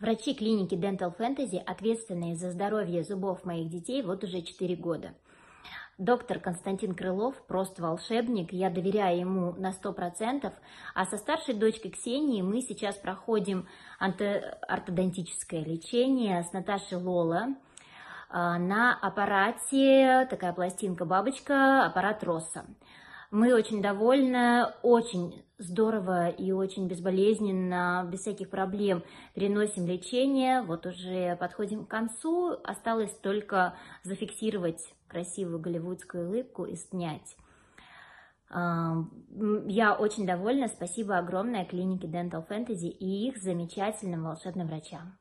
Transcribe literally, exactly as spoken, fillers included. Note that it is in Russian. Врачи клиники Дентал Фэнтези, ответственные за здоровье зубов моих детей, вот уже четыре года. Доктор Константин Крылов просто волшебник, я доверяю ему на сто процентов. А со старшей дочкой Ксении мы сейчас проходим ортодонтическое лечение с Наташей Лола на аппарате, такая пластинка-бабочка, аппарат Росса. Мы очень довольны, очень здорово и очень безболезненно, без всяких проблем переносим лечение. Вот уже подходим к концу, осталось только зафиксировать красивую голливудскую улыбку и снять. Я очень довольна, спасибо огромное клинике Дентал Фэнтези и их замечательным волшебным врачам.